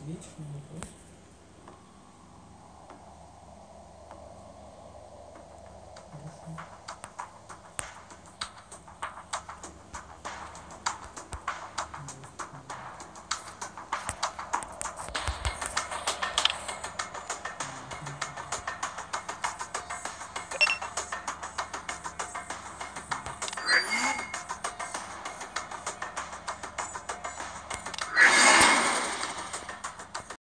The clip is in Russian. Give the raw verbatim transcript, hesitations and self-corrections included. ответишь на вопрос?